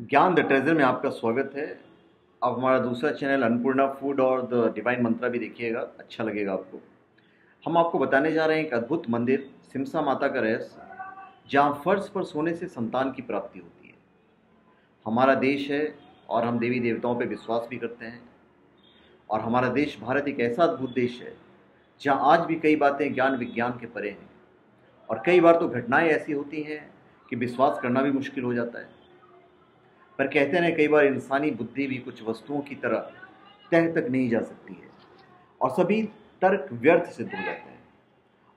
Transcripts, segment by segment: ज्ञान the treasure में आपका स्वागत है। आप हमारा दूसरा चैनल अन्नपूर्णा फूड और द डिवाइन मंत्रा भी देखिएगा, अच्छा लगेगा आपको। हम आपको बताने जा रहे हैं एक अद्भुत मंदिर, सिमसा माता का रहस्य, जहाँ फर्श पर सोने से संतान की प्राप्ति होती है। हमारा देश है और हम देवी देवताओं पर विश्वास भी करते हैं, और हमारा देश भारत एक ऐसा अद्भुत देश है जहाँ आज भी कई बातें ज्ञान विज्ञान के परे हैं, और कई बार तो घटनाएँ ऐसी होती हैं कि विश्वास करना भी मुश्किल हो जाता है। पर कहते हैं कई बार इंसानी बुद्धि भी कुछ वस्तुओं की तरह तह तक नहीं जा सकती है, और सभी तर्क व्यर्थ सिद्ध हो जाते हैं,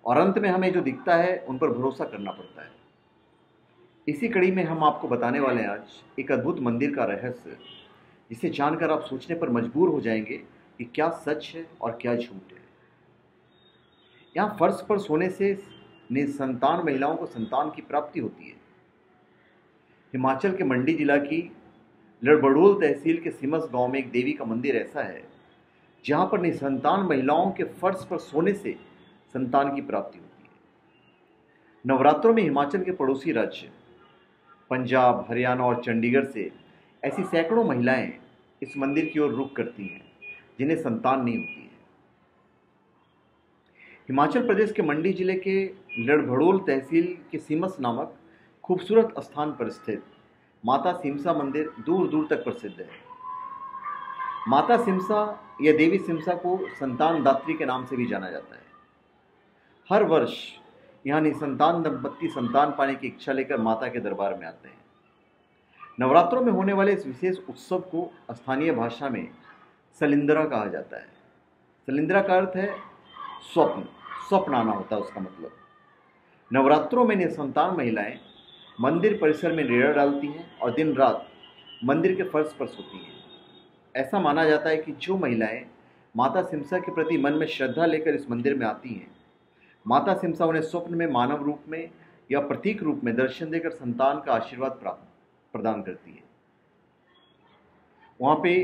और अंत में हमें जो दिखता है उन पर भरोसा करना पड़ता है। इसी कड़ी में हम आपको बताने वाले हैं आज एक अद्भुत मंदिर का रहस्य, जिसे जानकर आप सोचने पर मजबूर हो जाएंगे कि क्या सच है और क्या झूठ है। यहाँ फर्श पर सोने से निसंतान महिलाओं को संतान की प्राप्ति होती है। हिमाचल के मंडी जिला की लड़भड़ोल तहसील के सिमस गांव में एक देवी का मंदिर ऐसा है जहां पर निसंतान महिलाओं के फर्श पर सोने से संतान की प्राप्ति होती है। नवरात्रों में हिमाचल के पड़ोसी राज्य पंजाब, हरियाणा और चंडीगढ़ से ऐसी सैकड़ों महिलाएं इस मंदिर की ओर रुख करती हैं जिन्हें संतान नहीं होती है। हिमाचल प्रदेश के मंडी जिले के लड़भड़ोल तहसील के सिमस नामक खूबसूरत स्थान पर स्थित माता सिमसा मंदिर दूर दूर तक प्रसिद्ध है। माता सिमसा या देवी सिमसा को संतान दात्री के नाम से भी जाना जाता है। हर वर्ष यहाँ निसंतान दंपत्ति संतान पाने की इच्छा लेकर माता के दरबार में आते हैं। नवरात्रों में होने वाले इस विशेष उत्सव को स्थानीय भाषा में सलिंद्रा कहा जाता है। सलिंद्रा का अर्थ है स्वप्न, स्वप्न आना होता है उसका मतलब। नवरात्रों में निसंतान महिलाएँ मंदिर परिसर में रेड़ा डालती हैं और दिन रात मंदिर के फर्श पर सोती हैं। ऐसा माना जाता है कि जो महिलाएं माता सिमसा के प्रति मन में श्रद्धा लेकर इस मंदिर में आती हैं, माता सिमसा उन्हें स्वप्न में मानव रूप में या प्रतीक रूप में दर्शन देकर संतान का आशीर्वाद प्रदान करती है। वहाँ पे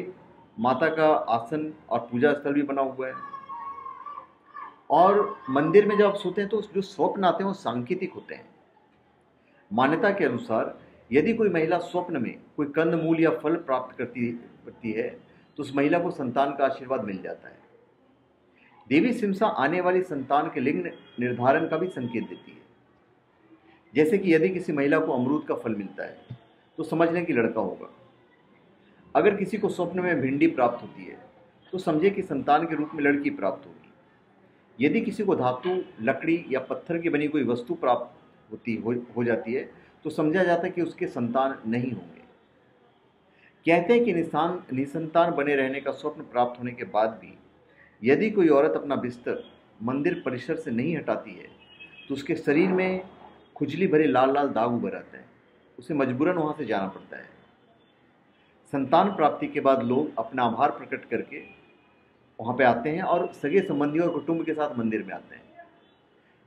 माता का आसन और पूजा स्थल भी बना हुआ है, और मंदिर में जब आप सोते हैं तो जो स्वप्न आते हैं वो सांकेतिक होते हैं। मान्यता के अनुसार यदि कोई महिला स्वप्न में कोई कंदमूल या फल प्राप्त करती है तो उस महिला को संतान का आशीर्वाद मिल जाता है। देवी सिमसा आने वाली संतान के लिंग निर्धारण का भी संकेत देती है। जैसे कि यदि किसी महिला को अमरूद का फल मिलता है तो समझ लें कि लड़का होगा। अगर किसी को स्वप्न में भिंडी प्राप्त होती है तो समझे कि संतान के रूप में लड़की प्राप्त होगी। यदि किसी को धातु, लकड़ी या पत्थर की बनी कोई वस्तु प्राप्त हो जाती है तो समझा जाता है कि उसके संतान नहीं होंगे। कहते हैं कि निसंतान बने रहने का स्वप्न प्राप्त होने के बाद भी यदि कोई औरत अपना बिस्तर मंदिर परिसर से नहीं हटाती है तो उसके शरीर में खुजली भरे लाल लाल दाग उभर आते हैं। उसे मजबूरन वहाँ से जाना पड़ता है। संतान प्राप्ति के बाद लोग अपना आभार प्रकट करके वहाँ पे आते हैं और सगे संबंधियों और कुटुंब के साथ मंदिर में आते हैं।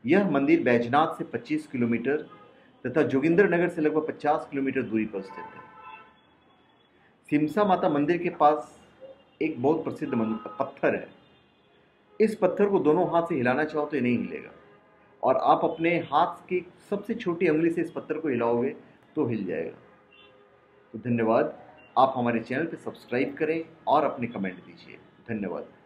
यह मंदिर बैजनाथ से 25 किलोमीटर तथा जोगिंदर नगर से लगभग 50 किलोमीटर दूरी पर स्थित है। सिमसा माता मंदिर के पास एक बहुत प्रसिद्ध पत्थर है। इस पत्थर को दोनों हाथ से हिलाना चाहो तो ये नहीं हिलेगा, और आप अपने हाथ की सबसे छोटी उंगली से इस पत्थर को हिलाओगे तो हिल जाएगा। तो धन्यवाद। आप हमारे चैनल पर सब्सक्राइब करें और अपने कमेंट दीजिए। धन्यवाद।